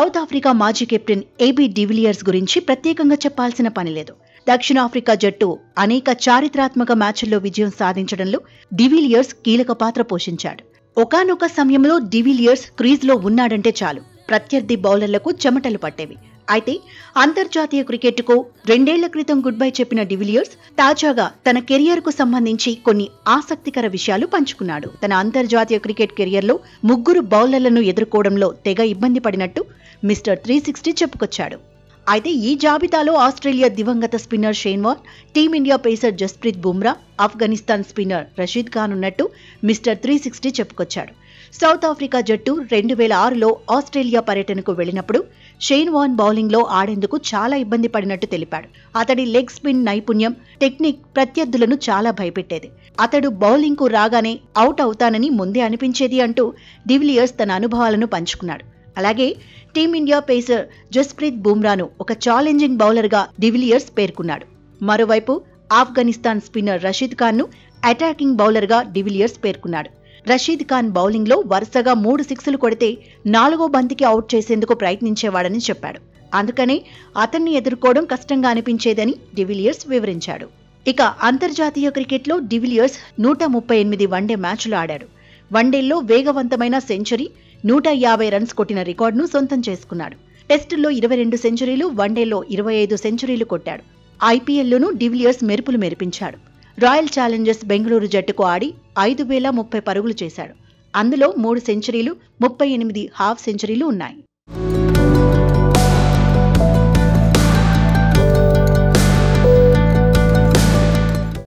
South Africa మాజీ captain AB de Villiers గురించి ప్రత్యేకంగా చెప్పాల్సిన పని లేదు. దక్షిణాఫ్రికా జట్టు అనేక చారిత్రాత్మక మ్యాచ్ల్లో విజయం సాధించడంలో డివిలియర్స్ కీలక పాత్ర పోషించాడు. ఒకానొక సమయంలో డివిలియర్స్ క్రీజ్లో ఉన్నాడంటే చాలు ప్రత్యర్థి బౌలర్లకు చెమటలు పట్టేవి. అయితే అంతర్జాతీయ క్రికెట్కు 2 ఏళ్ల క్రితం గుడ్ బై చెప్పిన డివిలియర్స్ తాజాగా తన కెరియర్కు సంబంధించి కొన్ని ఆసక్తికర విషయాలు పంచుకున్నాడు. తన అంతర్జాతీయ క్రికెట్ కెరియర్లో 3 బౌలర్లను ఎదుర్కోవడంలో తెగ ఇబ్బంది పడినట్టు మిస్టర్ 360 చెప్పుకొచ్చాడు. అయితే ఈ జాబితాలో ఆస్ట్రేలియా దివంగత spinner Shane Warne, team India pacer Jasprit Bumrah, Afghanistan spinner Rashid Khan ఉన్నట్టు మిస్టర్ 360 చెప్పుకొచ్చాడు. సౌత్ ఆఫ్రికా జట్టు 2006లో ఆస్ట్రేలియా పర్యటనకు వెళ్లినప్పుడు షేన్ వార్న్ బౌలింగ్లో ఆడేందుకు చాలా ఇబ్బంది పడినట్టు తెలిపాడు. అతడి లెగ్ స్పిన్ నైపుణ్యం, టెక్నిక్ ప్రత్యర్థులను చాలా భయపెట్టేది. అతడు బౌలింగ్కు రాగానే అవుట్ అవుతానని ముందే అనిపించేది అంటూ డివిలియర్స్ తన అనుభవాలను పంచుకున్నాడు. అలాగే టీమిండియా పేసర్ జస్ప్రీత్ బుమ్రాను ఒక ఛాలెంజింగ్ బౌలర్గా డివిలియర్స్ పేర్కొన్నాడు. మరోవైపు ఆఫ్ఘనిస్తాన్ స్పిన్నర్ రషీద్ ఖాన్ను అటాకింగ్ బౌలర్గా డివిలియర్స్ పేర్కొన్నాడు. రషీద్ ఖాన్ బౌలింగ్లో వరుసగా 3 సిక్స్లు కొడితే 4వ బంతికి అవుట్ చేసేందుకు ప్రయత్నించేవాడని చెప్పాడు. అందుకనే అతన్ని ఎదుర్కోవడం కష్టంగా అనిపించేదని డివిలియర్స్ వివరించాడు. ఇక అంతర్జాతీయ క్రికెట్లో డివిలియర్స్ 138 వన్డే మ్యాచ్లు ఆడాడు. వన్డేల్లో వేగవంతమైన సెంచరీ 150 రన్స్ కొట్టిన రికార్డును సొంతం చేసుకున్నాడు. టెస్టుల్లో 22 సెంచరీలు, వన్డేల్లో 25 సెంచరీలు కొట్టాడు. ఐపీఎల్లోనూ డివిలియర్స్ మెరుపులు మెరిపించాడు. రాయల్ ఛాలెంజర్స్ బెంగళూరు జట్టుకు ఆడి 5030 పరుగులు చేశాడు. అందులో 3 సెంచరీలు, 38 హాఫ్ సెంచరీలు ఉన్నాయి.